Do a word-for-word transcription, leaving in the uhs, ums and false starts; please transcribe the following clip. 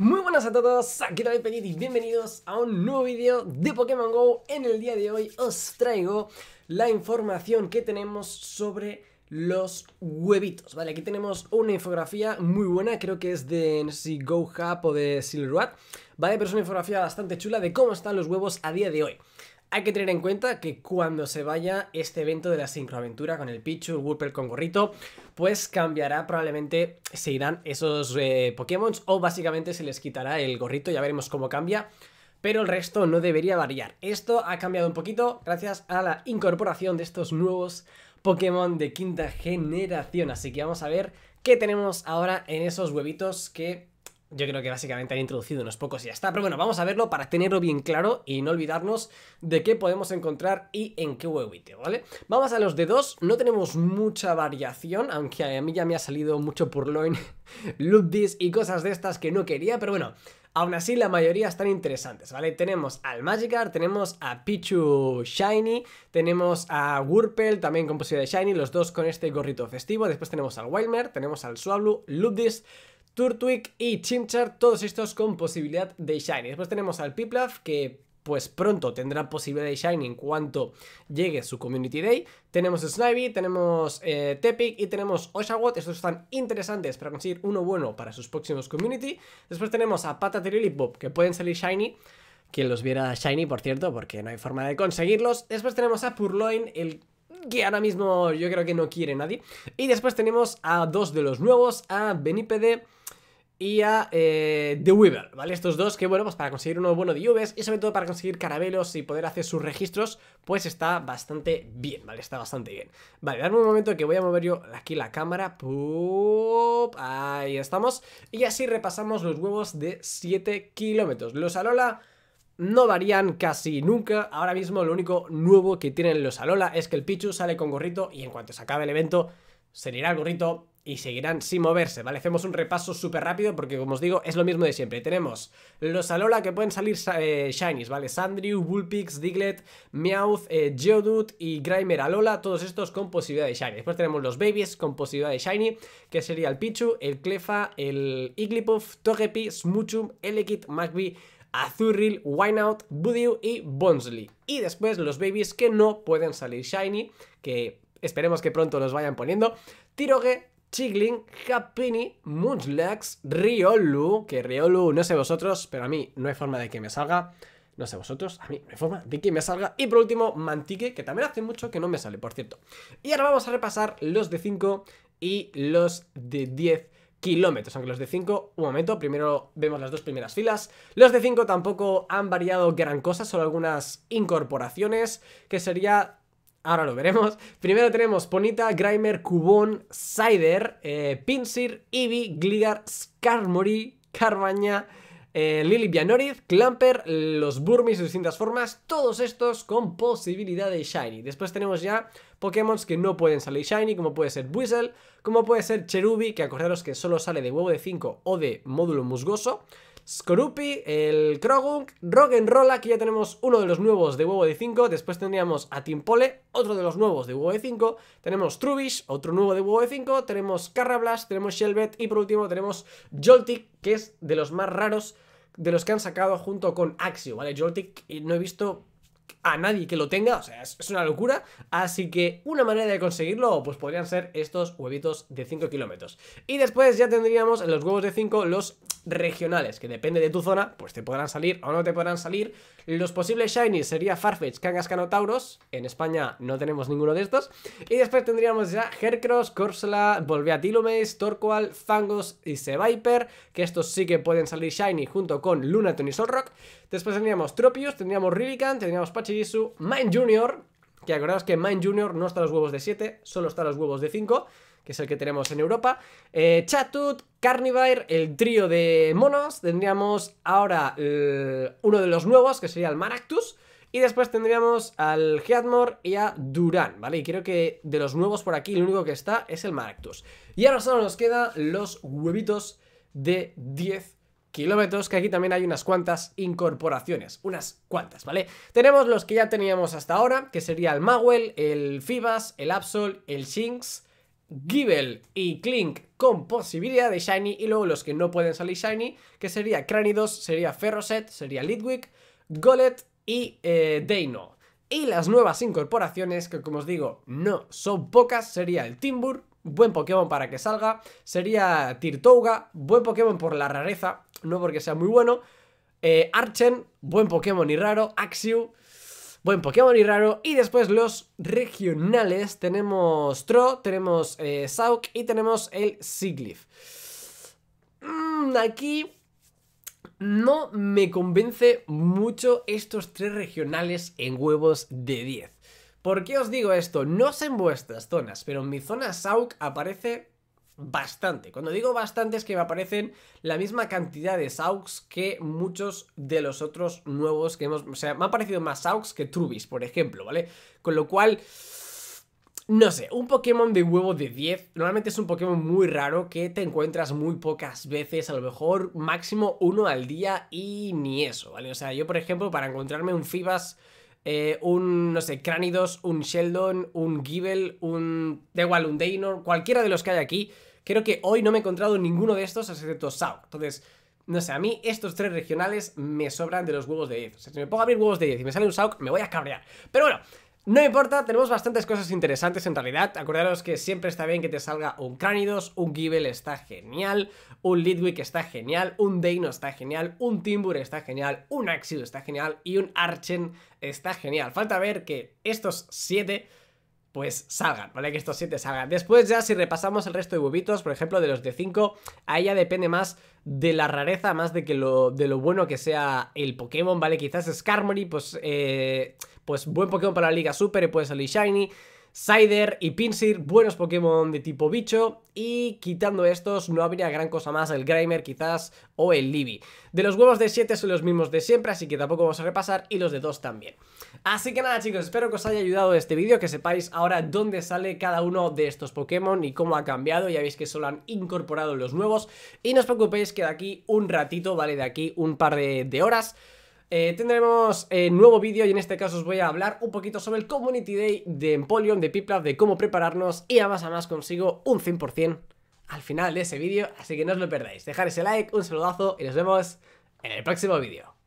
Muy buenas a todos, aquí David Petit y bienvenidos a un nuevo vídeo de Pokémon GO. En el día de hoy os traigo la información que tenemos sobre los huevitos, ¿vale? Aquí tenemos una infografía muy buena, creo que es de, no sé si GoHub o de Silverward, ¿vale? Pero es una infografía bastante chula de cómo están los huevos a día de hoy. Hay que tener en cuenta que cuando se vaya este evento de la sincroaventura con el Pichu, el Wurper con gorrito, pues cambiará, probablemente se irán esos eh, Pokémon o básicamente se les quitará el gorrito, ya veremos cómo cambia, pero el resto no debería variar. Esto ha cambiado un poquito gracias a la incorporación de estos nuevos Pokémon de quinta generación, así que vamos a ver qué tenemos ahora en esos huevitos que... yo creo que básicamente han introducido unos pocos y ya está. Pero bueno, vamos a verlo para tenerlo bien claro y no olvidarnos de qué podemos encontrar y en qué huevito, ¿vale? Vamos a los de dos. No tenemos mucha variación, aunque a mí ya me ha salido mucho Purloin, Ludis y cosas de estas que no quería. Pero bueno, aún así la mayoría están interesantes, ¿vale? Tenemos al Magikarp, tenemos a Pichu Shiny, tenemos a Wurpel también con posibilidad de Shiny, los dos con este gorrito festivo. Después tenemos al Wildmare, tenemos al Swablu, Ludis, Turtwig y Chimchar, todos estos con posibilidad de Shiny. Después tenemos al Piplup, que pues pronto tendrá posibilidad de Shiny en cuanto llegue su Community Day. Tenemos Snivy, tenemos eh, Tepic y tenemos Oshawott. Estos están interesantes para conseguir uno bueno para sus próximos Community. Después tenemos a Pataterill y Bob, que pueden salir Shiny. Quien los viera Shiny, por cierto, porque no hay forma de conseguirlos. Después tenemos a Purloin, el... que ahora mismo yo creo que no quiere nadie. Y después tenemos a dos de los nuevos, a Benipede y a eh, The Weaver, ¿vale? Estos dos que, bueno, pues para conseguir uno bueno de U Vs y sobre todo para conseguir caramelos y poder hacer sus registros, pues está bastante bien, ¿vale? Está bastante bien. Vale, dame un momento que voy a mover yo aquí la cámara. Pup, ahí estamos. Y así repasamos los huevos de siete kilómetros. Los Alola... no varían casi nunca. Ahora mismo lo único nuevo que tienen los Alola es que el Pichu sale con gorrito y en cuanto se acabe el evento se le irá el gorrito y seguirán sin moverse, ¿vale? Hacemos un repaso súper rápido porque, como os digo, es lo mismo de siempre. Tenemos los Alola que pueden salir eh, Shinies, ¿vale? Sandrew, Bullpix, Diglett, Meowth, eh, Geodude y Grimer Alola, todos estos con posibilidad de Shiny. Después tenemos los Babies con posibilidad de Shiny, que sería el Pichu, el Clefa, el Igglypuff, Togepi, Smuchum, Elekid, Magby, Azuril, Wynaut, Budew y Bonsly. Y después los Babies que no pueden salir Shiny, que esperemos que pronto los vayan poniendo: Tiroge, Chigling, Happiny, Munchlax, Riolu, que Riolu no sé vosotros, pero a mí no hay forma de que me salga. No sé vosotros, a mí no hay forma de que me salga. Y por último, Mantique, que también hace mucho que no me sale, por cierto. Y ahora vamos a repasar los de cinco y los de diez kilómetros, aunque los de cinco, un momento, primero vemos las dos primeras filas. Los de cinco tampoco han variado gran cosa, solo algunas incorporaciones, que sería, ahora lo veremos. Primero tenemos Ponita, Grimer, Cubone, Sider, eh, Pinsir, Eevee, Gligar, Skarmory, Carmaña, eh, Lilivianoriz, Clamper, los Burmis de distintas formas, todos estos con posibilidad de Shiny. Después tenemos ya Pokémon que no pueden salir Shiny, como puede ser Buizel, como puede ser Cherubi, que acordaros que solo sale de huevo de cinco o de módulo musgoso, Skorupi, el Krogunk, Roggenrola, aquí ya tenemos uno de los nuevos de huevo de cinco, después tendríamos a Timpole, otro de los nuevos de huevo de cinco, tenemos Trubbish, otro nuevo de huevo de cinco, tenemos Carrablast, tenemos Shelvet y por último tenemos Joltik, que es de los más raros de los que han sacado junto con Axio, ¿vale? Joltik no he visto a nadie que lo tenga, o sea, es una locura. Así que una manera de conseguirlo pues podrían ser estos huevitos de cinco kilómetros. Y después ya tendríamos en los huevos de cinco los regionales, que depende de tu zona, pues te podrán salir o no te podrán salir. Los posibles shinies sería Farfetch, Kangaskhan, Tauros. En España no tenemos ninguno de estos. Y después tendríamos ya Hercross, Corsola, Volbeat Illumise, Torkoal, Fangos y Seviper, que estos sí que pueden salir shiny junto con Lunatone y Solrock. Después tendríamos Tropius, tendríamos Rilikan, tendríamos Pachirisu, Mine Junior, que acordaos que Mine Junior no está en los huevos de siete, solo está en los huevos de cinco, que es el que tenemos en Europa, eh, Chatut, Carnivire, el trío de monos, tendríamos ahora eh, uno de los nuevos, que sería el Maractus, y después tendríamos al Heatmore y a Durán, ¿vale? Y creo que de los nuevos por aquí, el único que está es el Maractus. Y ahora solo nos quedan los huevitos de diez kilómetros, que aquí también hay unas cuantas incorporaciones, unas cuantas, ¿vale? Tenemos los que ya teníamos hasta ahora, que sería el Magwell, el Fibas, el Absol, el Shinx, Gible y Clink con posibilidad de Shiny, y luego los que no pueden salir Shiny, que sería Cranidos, sería Ferrocet, sería Litwick, Golett y eh, Deino. Y las nuevas incorporaciones, que como os digo, no son pocas, sería el Timbur, buen Pokémon para que salga, sería Tirtouga, buen Pokémon por la rareza, no porque sea muy bueno, eh, Archen, buen Pokémon y raro, Axiu, buen Pokémon y raro. Y después los regionales, tenemos Tro, tenemos eh, Sauk y tenemos el Siglif. Mm, aquí no me convence mucho estos tres regionales en huevos de diez. ¿Por qué os digo esto? No sé en vuestras zonas, pero en mi zona Sauk aparece bastante. Cuando digo bastante es que me aparecen la misma cantidad de Sauks que muchos de los otros nuevos que hemos... O sea, me han parecido más Sauks que Trubbish, por ejemplo, ¿vale? Con lo cual, no sé, un Pokémon de huevo de diez normalmente es un Pokémon muy raro que te encuentras muy pocas veces, a lo mejor máximo uno al día y ni eso, ¿vale? O sea, yo por ejemplo para encontrarme un Fibas, Eh, un, no sé, Cranidos, un Sheldon, un Gible, un... Da igual, un Deynor, cualquiera de los que hay aquí. Creo que hoy no me he encontrado ninguno de estos excepto Sauk. Entonces, no sé, a mí estos tres regionales me sobran de los huevos de diez. O sea, si me pongo a abrir huevos de diez y me sale un Sauk, me voy a cabrear. Pero bueno, no importa, tenemos bastantes cosas interesantes en realidad. Acordaros que siempre está bien que te salga un Cranidos, un Gible está genial, un Litwick está genial, un Deino está genial, un Timbur está genial, un Axiu está genial y un Archen está genial. Falta ver que estos siete pues salgan, ¿vale? Que estos siete salgan. Después ya si repasamos el resto de huevitos, por ejemplo de los de cinco, ahí ya depende más de la rareza, más de que lo, de lo bueno que sea el Pokémon, ¿vale? Quizás Skarmory, pues... Eh... pues buen Pokémon para la Liga Super y puede salir Shiny. Sider y Pinsir, buenos Pokémon de tipo bicho. Y quitando estos no habría gran cosa más, el Grimer quizás o el Eevee. De los huevos de siete son los mismos de siempre, así que tampoco vamos a repasar, y los de dos también. Así que nada chicos, espero que os haya ayudado este vídeo, que sepáis ahora dónde sale cada uno de estos Pokémon y cómo ha cambiado. Ya veis que solo han incorporado los nuevos. Y no os preocupéis que de aquí un ratito, vale, de aquí un par de, de horas... Eh, tendremos eh, nuevo vídeo, y en este caso os voy a hablar un poquito sobre el Community Day de Empoleon, de Piplup, de cómo prepararnos, y además además consigo un cien por cien al final de ese vídeo, así que no os lo perdáis. Dejad ese like, un saludazo y nos vemos en el próximo vídeo.